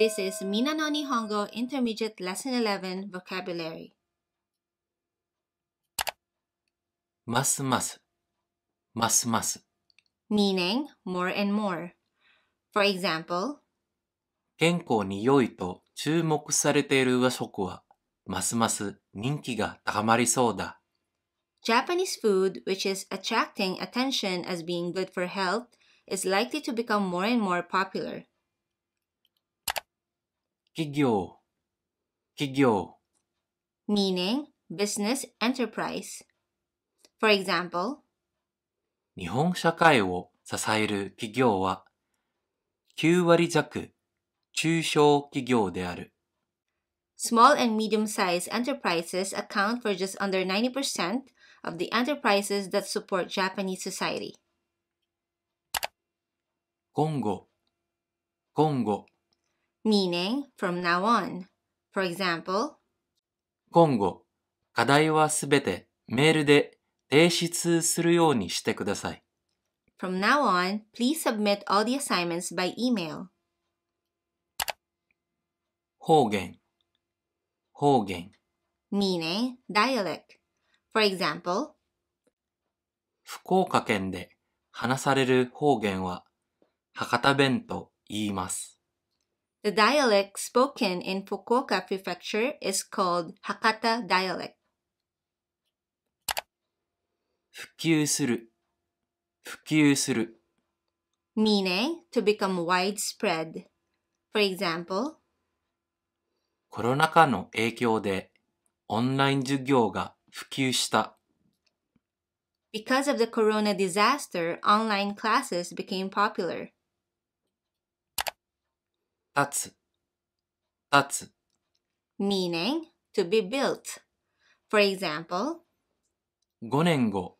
This is Minna no Nihongo Intermediate Lesson 11 Vocabulary. Masmasu. Masmasu. Meaning more and more. For example, 健康に良いと注目されている和食はますます人気が高まりそうだ。Japanese food, which is attracting attention as being good for health, is likely to become more and more popular. 企業、企業 meaning business enterprise. For example, 日本社会を支える企業は9割弱中小企業である。Small and medium-sized enterprises account for just under 90% of the enterprises that support Japanese society. 今後、今後 meaning from now on. For example, 今後、課題はすべてメールで提出するようにしてください。From now on, please submit all the assignments by email. 方言、方言 meaning dialect. For example, 福岡県で話される方言は博多弁と言います。The dialect spoken in Fukuoka Prefecture is called Hakata dialect. 普及する普及する meaning to become widespread. For example, コロナ禍の影響でオンライン授業が普及した。Because of the corona disaster, online classes became popular. 立つ立つ meaning to be built. For example, 5年後、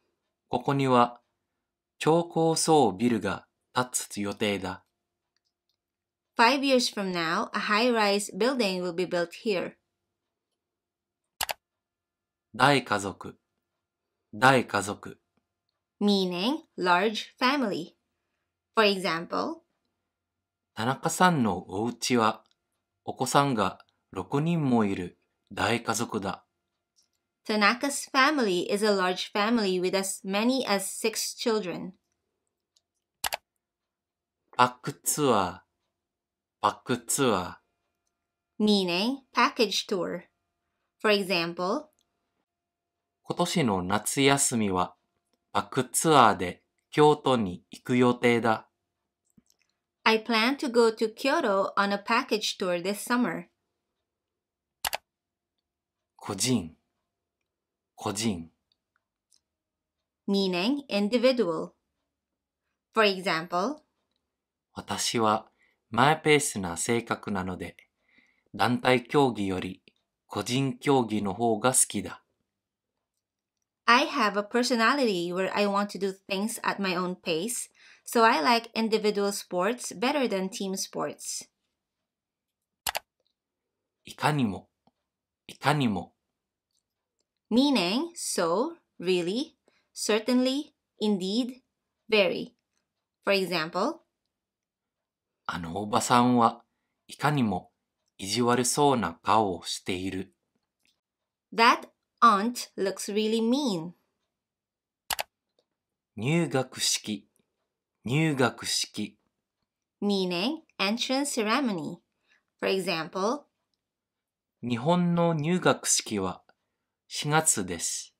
ここには超高層ビルが建つ予定だ。5 years from now, a high-rise building will be built here. 大家族、大家族 meaning large family. For example, 田中さんのお家はお子さんが6人もいる大家族だ。Tanaka's family is a large family with as many as 6 children. パックツアー、パックツアー meaning package tour. For example, 今年の夏休みはパックツアーで京都に行く予定だ。I plan to go to Kyoto on a package tour this summer. 個人個人 meaning individual. For example, 私はマイペースな性格なので、団体競技より個人競技の方が好きだ。I have a personality where I want to do things at my own pace, so I like individual sports better than team sports. いかにも、いかにもmeaning so, really, certainly, indeed, very. For example, あのおばさんはいかにも意地悪そうな顔をしている。That aunt looks really mean. 入学式、入学式 meaning entrance ceremony. For example, 日本の入学式は4月です。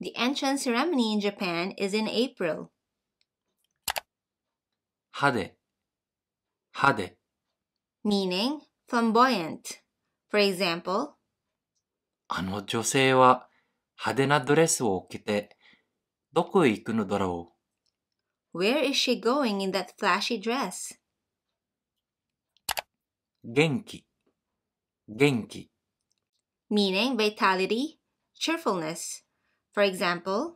The entrance ceremony in Japan is in April. 派手、派手 meaning flamboyant. For example, あの女性は派手なドレスを着てどこへ行くのだろう。Where is she going in that flashy dress? 元気、元気meaning vitality, cheerfulness. For example,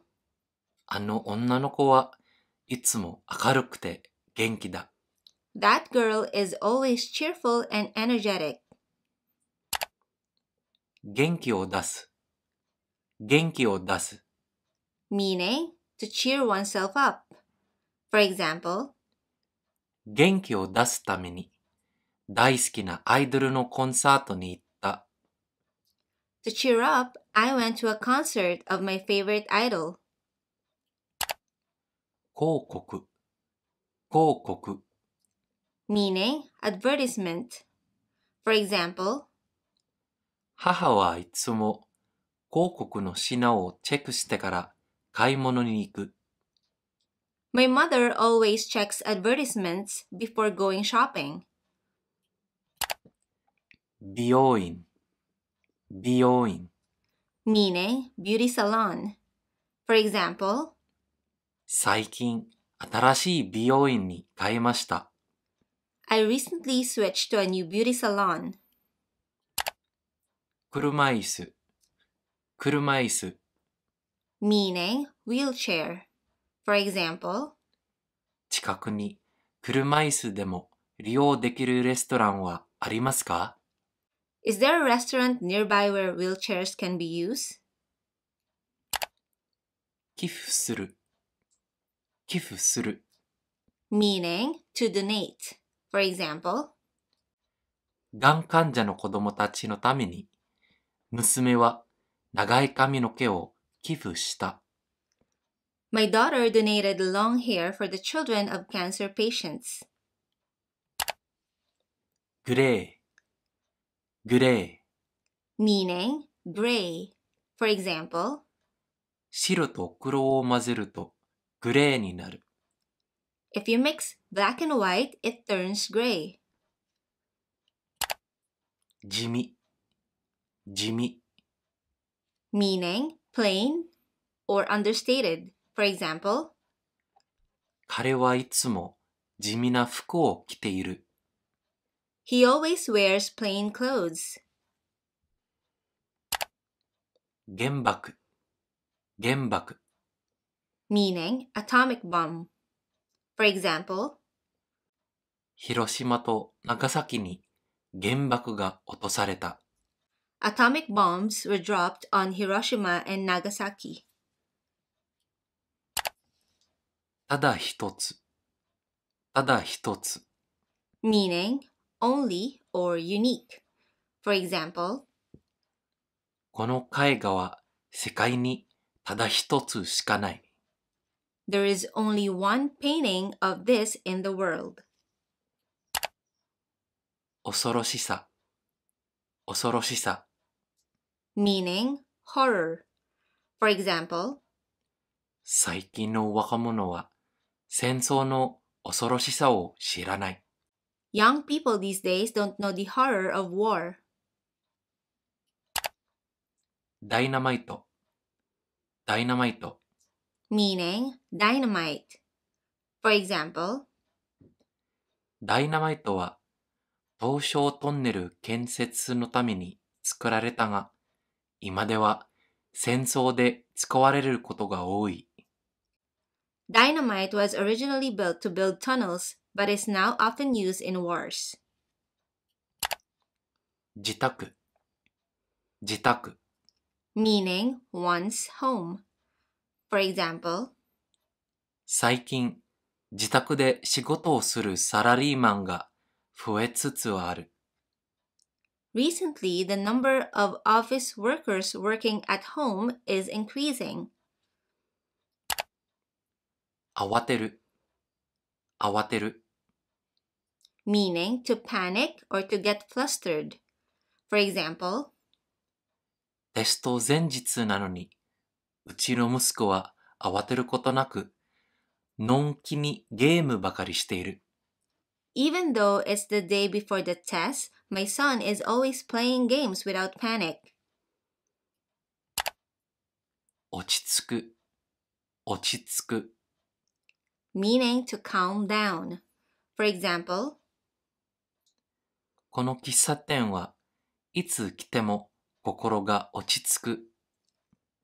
あの女の子はいつも明るくて元気だ。That girl is always cheerful and energetic. 元気を出す。元気を出す。meaning to cheer oneself up. For example, 元気を出すために大好きなアイドルのコンサートに行った。To cheer up, I went to a concert of my favorite idol. 広告、広告 meaning advertisement. For example, 母はいつも広告の品をチェックしてから買い物に行く。My mother always checks advertisements before going shopping. 美容院、美容院 meaning beauty salon. For example, 最近新しい美容院に変えました。I recently switched to a new beauty salon. 車椅子、車椅子 meaning wheelchair. For example, 近くに車椅子でも利用できるレストランはありますか? Is there a restaurant nearby where wheelchairs can be used? 寄付する、寄付する meaning to donate. For example, がん患者の子供たちのために娘は長い髪の毛を寄付した。My daughter donated long hair for the children of cancer patients. グレー、グレー meaning gray. For example, 白と黒を混ぜるとグレーになる。If you mix black and white, it turns gray. 地味、地味 meaning plain or understated. For example, 彼はいつも地味な服を着ている。He always wears plain clothes. 原爆、原爆 meaning atomic bomb. For example, 広島と長崎に原爆が落とされた。Atomic bombs were dropped on Hiroshima and Nagasaki. ただ一つ、ただ一つ meaning only or unique. For example, この絵画は世界にただ一つしかない。There is only one painting of this in the world. 恐ろしさ、恐ろしさ meaning horror. For example, 最近の若者は戦争の恐ろしさを知らない。Young people these days don't know the horror of war. ダイナマイト、ダイナマイト meaning dynamite. For example, ダイナマイトは東証トンネル建設のために作られたが、今では戦争で使われることが多い。Dynamite was originally built to build tunnels, but is now often used in wars. 自宅、自宅 meaning one's home. For example, 最近、自宅で仕事をするサラリーマンが増えつつある。Recently, the number of office workers working at home is increasing. 慌てる、慌てる meaning to panic or to get flustered. For example, テスト前日なのにうちの息子は慌てることなく、のんきにゲームばかりしている。Even though it's the day before the test, my son is always playing games without panic. 落ち着く、落ち着く meaning to calm down. For example, この喫茶店はいつ来ても心が落ち着く。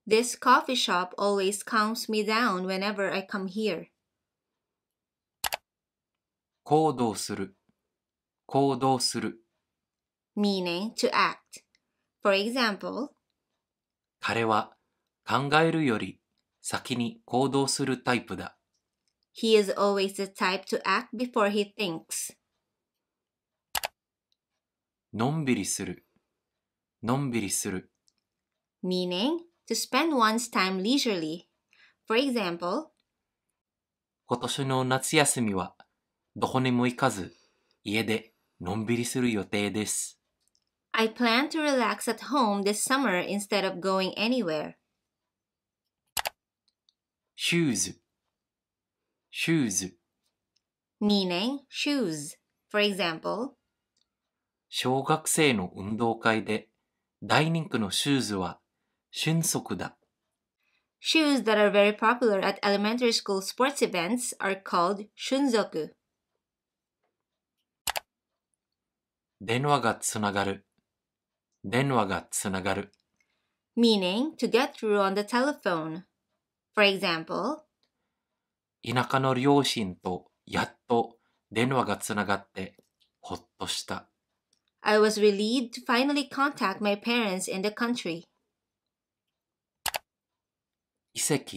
This coffee shop always calms me down whenever I come here. 行動する、行動する meaning to act. For example, 彼は考えるより先に行動するタイプだ。He is always the type to act before he thinks. のんびりする、のんびりする。Meaning, to spend one's time leisurely. For example, 今年の夏休みはどこにも行かず、家でのんびりする予定です。I plan to relax at home this summer instead of going anywhere. Shoes, shoes. Meaning, shoes. For example, 小学生の運動会で大人気のシューズは瞬足だ。Shoes that are very popular at elementary school sports events are called shunzoku. 電話がつながる。電話がつながる。Meaning, to get through on the telephone. For example, 田舎の両親とやっと電話がつながってほっとした。I was relieved to finally contact my parents in the country. 遺跡。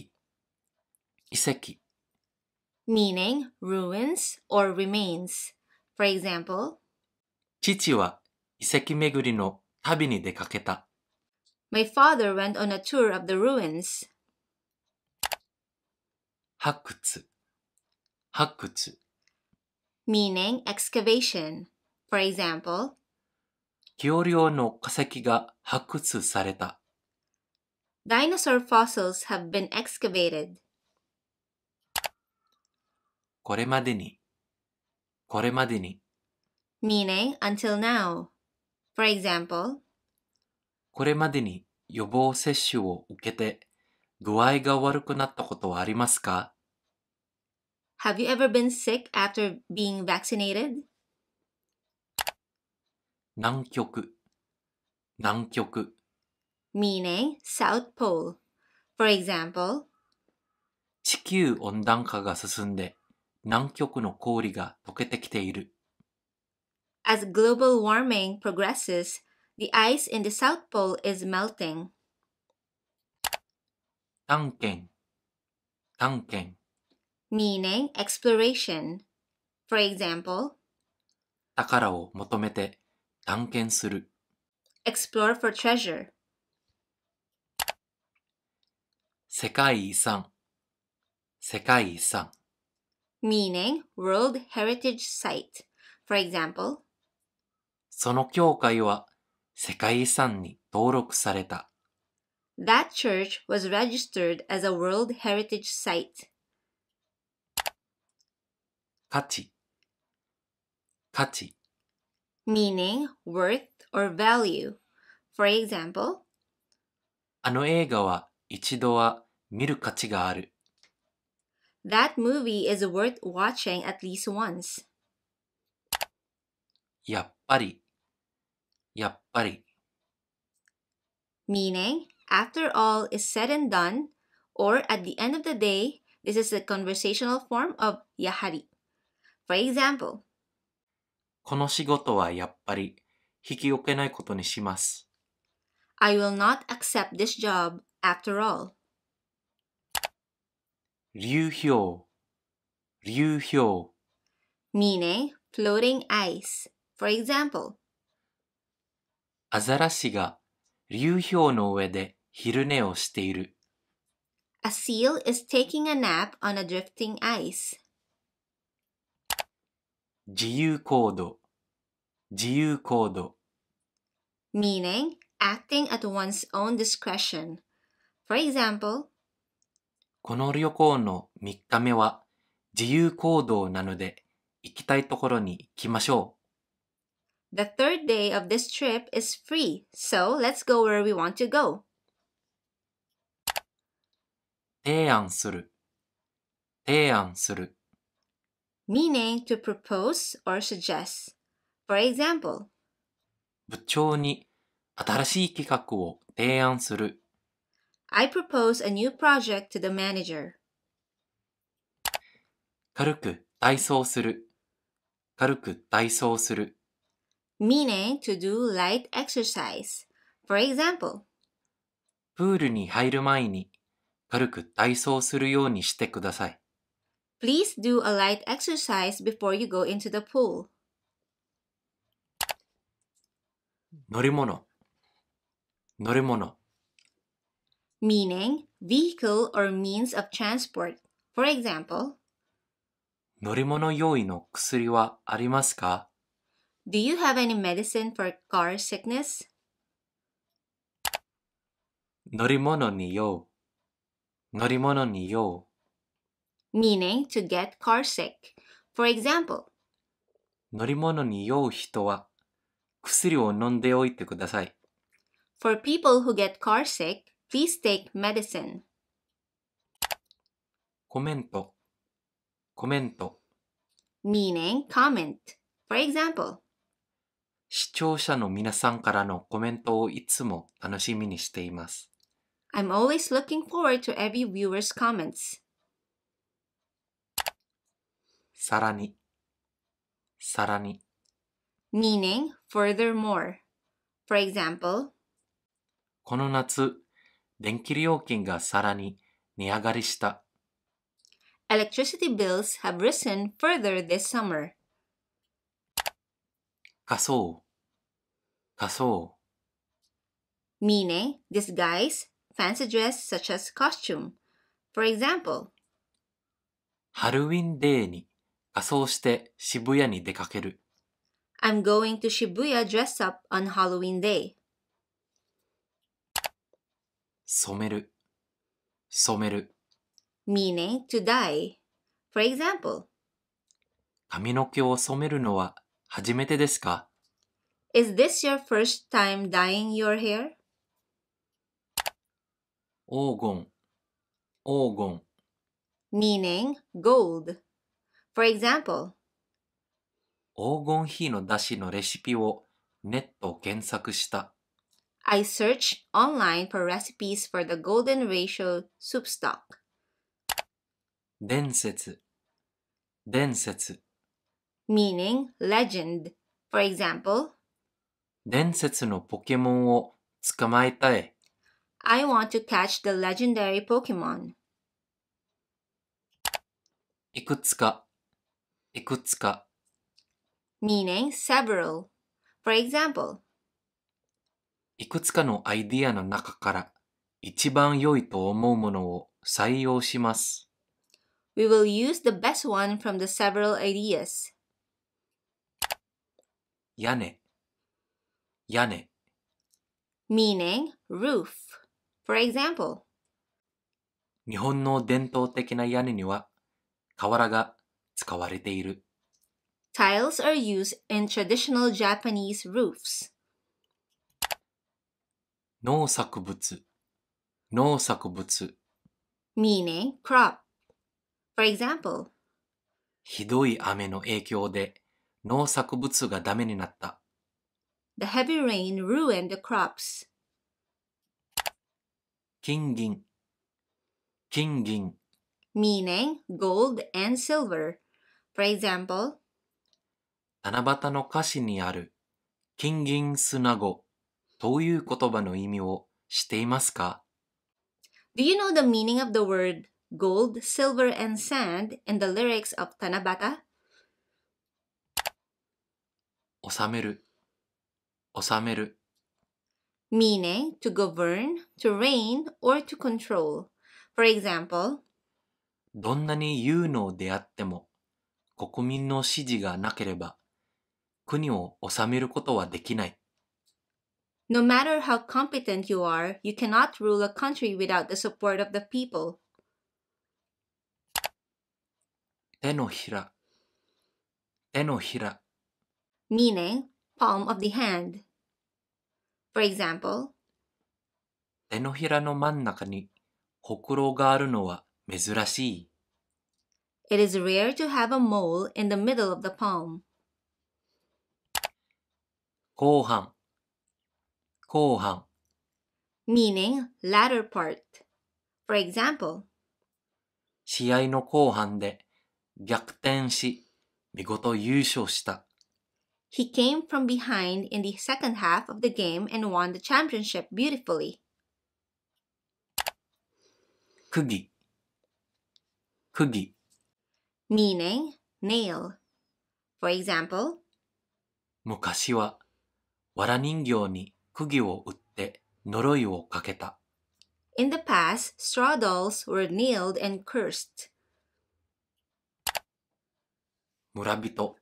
遺跡。Meaning, ruins or remains. For example, 父は遺跡巡りの旅に出かけた。My father went on a tour of the ruins. 発掘。発掘。Meaning, excavation. For example, 恐竜の化石が発掘された。Dinosaur fossils have been excavated. これまでに。これまでに。Meaning, until now. For example, これまでに予防接種を受けて具合が悪くなったことはありますか? Have you ever been sick after being vaccinated? 南極、南極。Meaning, South Pole. For example, 地球温暖化が進んで南極の氷が溶けてきている。As global warming progresses, the ice in the South Pole is melting. 探検、探検。Meaning, exploration. For example, 宝を求めて探検する。Explore for treasure. 世界遺産、世界遺産。Meaning, World Heritage Site. For example, その教会は世界遺産に登録された。That church was registered as a World Heritage Site. 価値、価値。Meaning, worth or value. For example, あの映画は一度は見る価値がある。That movie is worth watching at least once. やっぱり、やっぱり。Meaning, after all is said and done, or at the end of the day, this is the conversational form of やはり。For example, この仕事はやっぱり引き受けないことにします。I will not accept this job after all. 流氷、流氷。Meaning, floating ice. For example, アザラシが流氷の上で昼寝をしている。A seal is taking a nap on a drifting ice. 自由行動、自由行動。Meaning, acting at one's own discretion. For example, この旅行の3日目は自由行動なので行きたいところに行きましょう。The third day of this trip is free, so let's go where we want to go. 提案する、提案する。Meaning, to propose or suggest. For example, 部長に新しい企画を提案する。I propose a new project to the manager. 軽く体操する、軽く体操する。Meaning, to do light exercise. For example, プールに入る前に軽く体操するようにしてください。Please do a light exercise before you go into the pool. Norimono. Norimono. Meaning vehicle or means of transport. For example, 乗り物用意の薬はありますか? Do you have any medicine for car sickness? 乗り物に用. 乗り物に用. Meaning to get car sick. For example, 乗り物に用う人は薬を飲んでおいてください. For people who get car sick, please take medicine. コメント. コメント. Meaning comment. For example, 視聴者の皆さんからのコメントをいつも楽しみにしています. I'm always looking forward to every viewer's comments. さらに. さらに. Meaning furthermore. For example, この夏、電気料金がさらに値上がりした. Electricity bills have risen further this summer. 仮装. 仮装. Meaning disguise, fancy dress such as costume. For example, ハロウィンデーに仮装して渋谷に出かける. I'm going to Shibuya dressed up on Halloween day. 染める. 染める. Meaning to dye. For example, 髪の毛を染めるのは初めてですか? Is this your first time dyeing your hair? 黄金. 黄金. Meaning gold. For example, 黄金比の出汁のレシピをネット検索した. I searched online for recipes for the golden ratio soup stock. 伝説. 伝説. Meaning legend. For example, 伝説のポケモンを捕まえたい. I want to catch the legendary Pokemon. いくつか. いくつか. Meaning several. For example, いくつかのアイディアの中から一番良いと思うものを採用します. We will use the best one from the several ideas. 屋根. 屋根. Meaning roof. For example, 日本の伝統的な屋根には瓦が使われている. Tiles are used in traditional Japanese roofs. 農作物. 農作物. Meaning crop. For example, ひどい雨の影響で農作物がダメになった. The heavy rain ruined the crops. 金銀. 金銀. Meaning gold and silver. For example, 七夕の歌詞にある金銀砂子という言葉の意味を知っていますか? Do you know the meaning of the word gold, silver, and sand in the lyrics of Tanabata? 収める. 収める. Meaning to govern, to reign, or to control. For example, どんなに有能であっても国民の支持がなければ 国を治めることはできない. No matter how competent you are, you cannot rule a country without the support of the people. 手のひら. 手のひら. Meaning palm of the hand. For example, 手のひらの真ん中にほくろがあるのは珍しい. It is rare to have a mole in the middle of the palm. 後半. 後半. Meaning latter part. For example, 試合の後半で逆転し見事優勝した. He came from behind in the second half of the game and won the championship beautifully. 釘. 釘. Meaning nail. For example, 昔は 私は In the past, straw dolls were nailed and cursed. Murabito,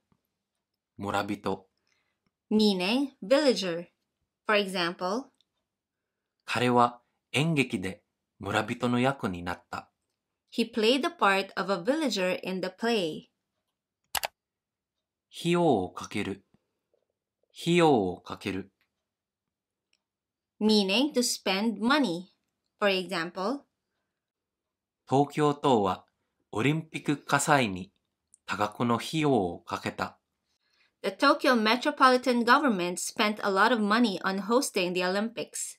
meaning villager. For example, he played the part of a villager in the play. Hiyo o kakeru, meaning to spend money. For example, Tokyo-to wa Olympic kasai ni tagaku no hiyo o kaketa. The Tokyo metropolitan government spent a lot of money on hosting the Olympics.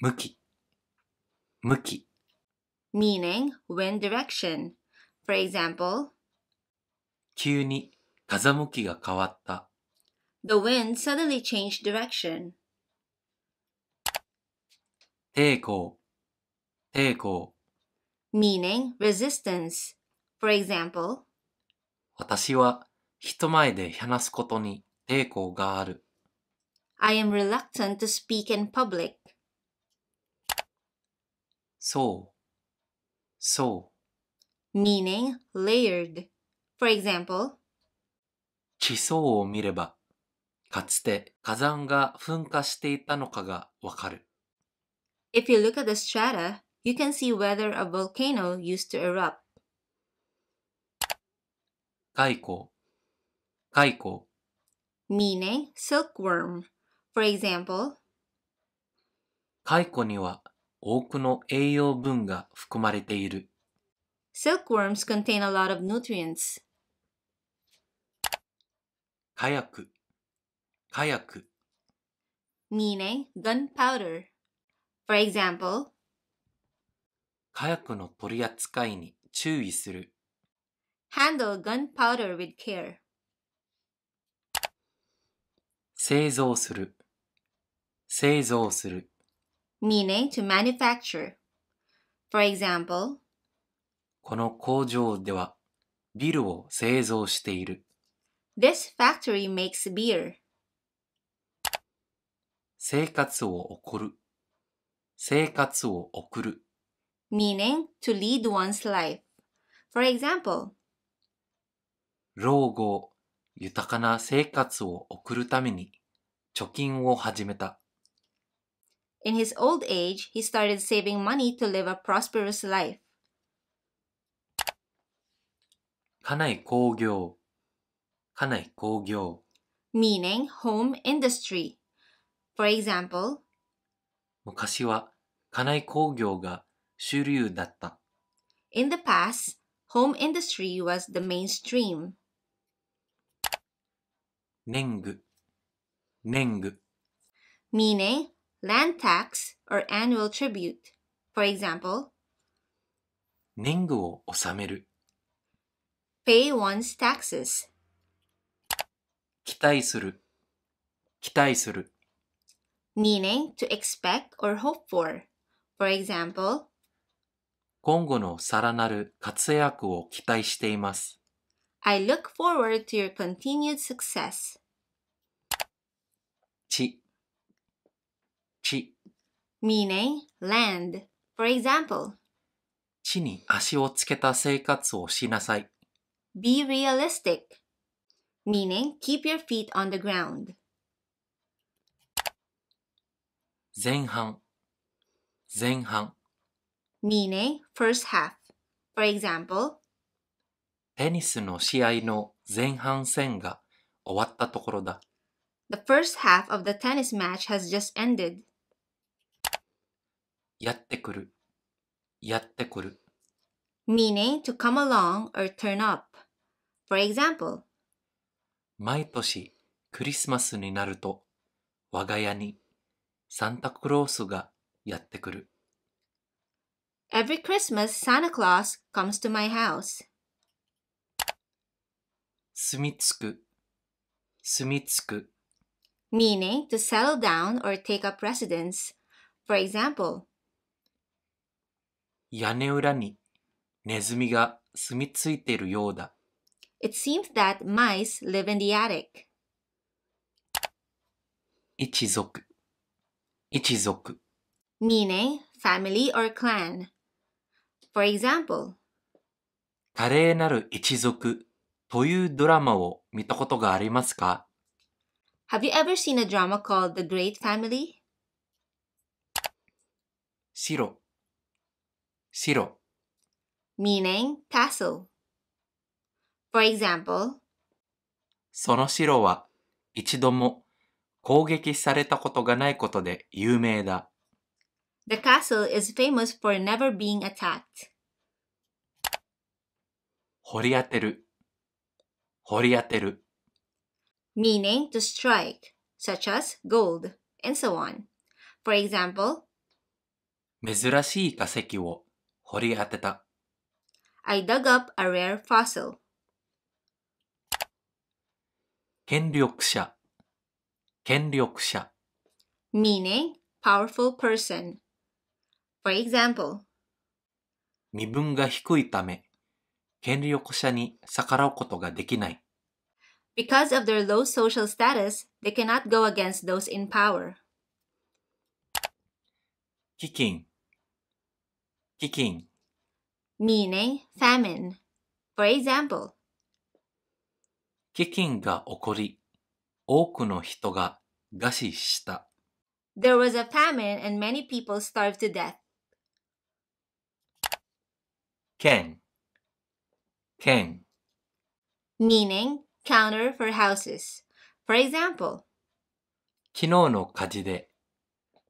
Muki, meaning wind direction. For example, the wind suddenly changed direction. Teiko, meaning resistance. For example, I am reluctant to speak in public. So, meaning layered. For example, if you look at the strata, you can see whether a volcano used to erupt. Kaiko, meaning silkworm. For example, Kaiko ni wa ooku no eiyou bun ga fukumarete iru. Silkworms contain a lot of nutrients. Kayaku, meaning gunpowder. For example, Kayaku no toriatsukai ni chūi suru. Handle gunpowder with care. Seizou suru, meaning to manufacture. For example, Kono koujou de wa biru wo seizou shite iru. This factory makes beer. Seikatsu wo okuru, meaning to lead one's life. For example, Rougo yutaka na seikatsu wo okuru tame ni chokin wo hajimeta. In his old age, he started saving money to live a prosperous life. Kanai kougyo, meaning home industry. For example, Mukashi wa kanai kougyo ga shuryu datta. In the past, home industry was the mainstream. Nengu, meaning land tax or annual tribute. For example, Nengu wo osameru, pay one's taxes. Kitai suru, meaning to expect or hope for. For example, I look forward to your continued success. Chi, meaning land. For example, be realistic, meaning keep your feet on the ground. Zenghang, meaning first half. For example, the first half of the tennis match has just ended. Yatte kuru, meaning to come along or turn up. For example, Maitoshi Christmas ni naruto wagaya ni Santa Claus ga yatte kuru. Every Christmas, Santa Claus comes to my house. Sumitsuku, meaning to settle down or take up residence. For example, Yaneura ni nezumi ga sumitsuiteru you da. It seems that mice live in the attic. Ichizoku. Ichizoku. Meaning family or clan. For example, 華麗なる一族というドラマを見たことがありますか? Have you ever seen a drama called The Great Family? 白白 meaning castle. For example, その城は一度も攻撃されたことがないことで有名だ。The castle is famous for never being attacked. 掘り当てる、掘り当てる meaning to strike, such as gold, and so on. For example, 珍しい化石を掘り当てた I dug up a rare fossil. 権力者、権力者 meaning powerful person. For example, 身分が低いため、権力者に逆らうことができない。Because of their low social status, they cannot go against those in power. 飢饉。飢饉。meaning famine. For example, 飢饉が起こり、多くの人が餓死した。There was a famine and many people starved to death. Ken. Ken. Meaning counter for houses. For example, 昨日の火事で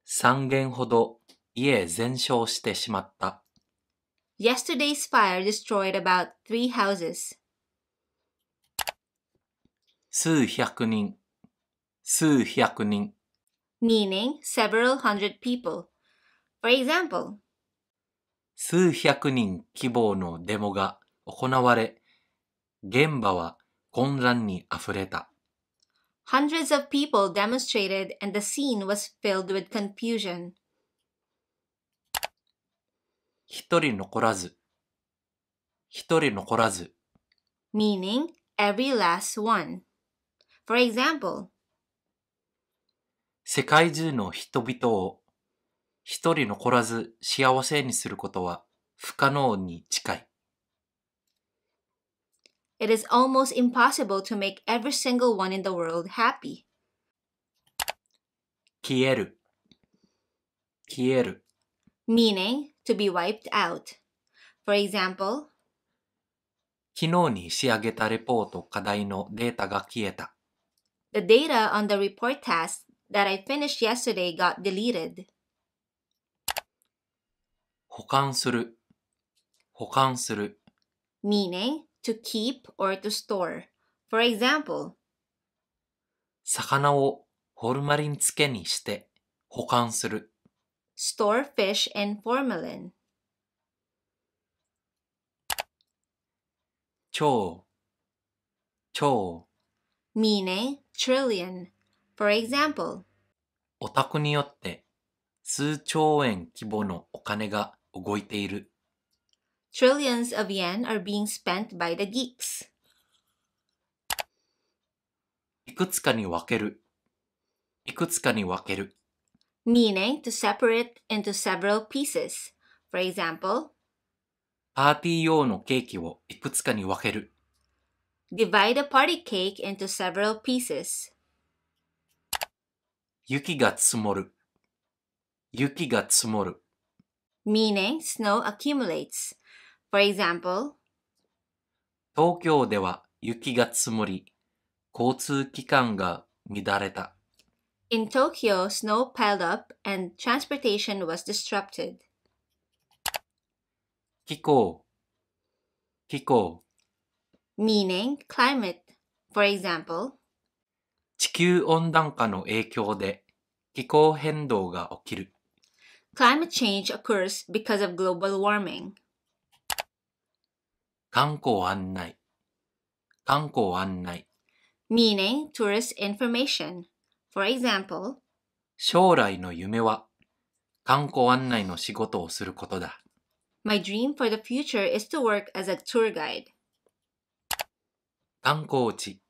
3軒ほど家全焼してしまった。Yesterday's fire destroyed about 3 houses. 数百人、数百人。meaning several hundred people. For example, 数百人規模のデモが行われ、現場は混乱にあふれた。Hundreds of people demonstrated and the scene was filled with confusion. 一人残らず、一人残らず。meaning every last one. For example, 世界中の人々を一人残らず幸せにすることは不可能に近い。It is almost impossible to make every single one in the world happy. 消える。消える。meaning to be wiped out. For example, 昨日に仕上げたレポート課題のデータが消えた。The data on the report task that I finished yesterday got deleted. 保管する、保管する meaning to keep or to store. For example, 魚をホルマリン漬けにして保管する store fish in formalin. 兆、兆 meaning trillion. For example, お宅によって数兆円規模のお金が動いている。Trillions of yen are being spent by the geeks. いくつかに分ける。いくつかに分ける。meaning to separate into several pieces. For example, パーティー用のケーキをいくつかに分ける。Divide a party cake into several pieces. 雪が積もる。雪が積もる。meaning snow accumulates. For example, 東京では雪が積もり、交通機関が乱れた。In Tokyo, snow piled up and transportation was disrupted. 気候。気候。meaning climate. For example, 地球温暖化の影響で気候変動が起きる。Climate change occurs because of global warming. 観光案内。観光案内。meaning tourist information. For example, 将来の夢は観光案内の仕事をすることだ。My dream for the future is to work as a tour guide. 観光地。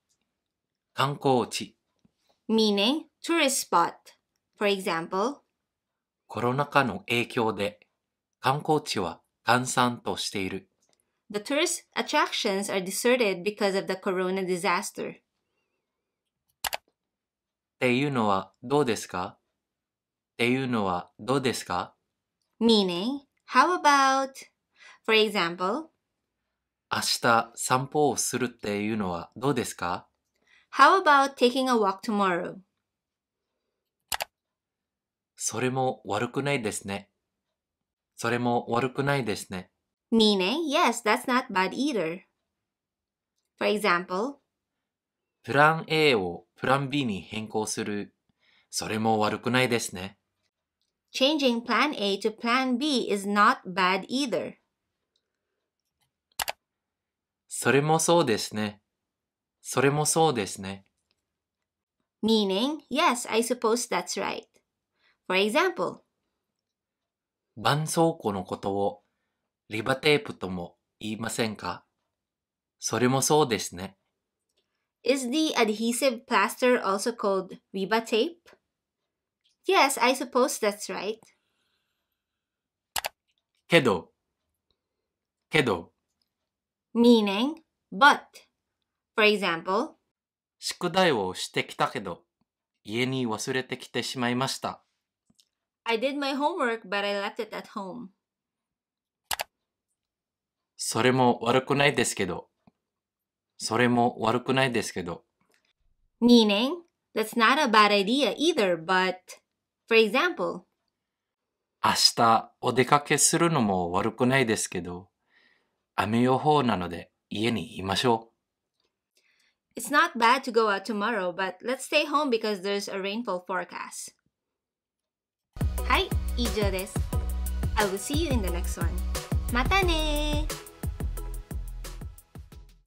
観光地。meaning tourist spot. For example, コロナ禍の影響で観光地は閑散としている。The tourist attractions are deserted because of the corona disaster. っていうのはどうですか?っていうのはどうですか? Meaning, how about? For example, 明日散歩をするっていうのはどうですか? How about taking a walk tomorrow? それも悪くないですね。それも悪くないですね。Meaning, yes, that's not bad either. For example, プラン A をプラン B に変更する。それも悪くないですね。Changing plan A to plan B is not bad either. それもそうですね。それもそうですね。Meaning, yes, I suppose that's right. For example, 絆創膏のことをリバテープとも言いませんか?それもそうですね。Is the adhesive plaster also called riba tape? Yes, I suppose that's right. けど、けど。Meaning, but. For example, 宿題をしてきたけど、家に忘れてきてしまいました。I did my homework, but I left it at home. それも悪くないですけど。それも悪くないですけど。Meaning, that's not a bad idea either, but, for example, 明日お出かけするのも悪くないですけど、雨予報なので家にいましょう。It's not bad to go out tomorrow, but let's stay home because there's a rainfall forecast. はい、以上です。I will see you in the next one. またねー。